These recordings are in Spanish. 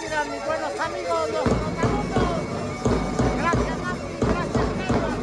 máquinas, mis buenos amigos, los trotamundos. Gracias, Martín, gracias, Carlos.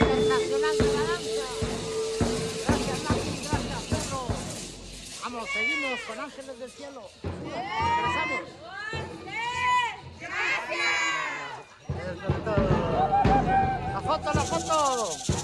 Internacional de la Danza. Gracias, Nati, gracias, Pedro. Vamos, seguimos con Ángeles del Cielo. Regresamos. ¡Gracias! ¡La foto, la foto!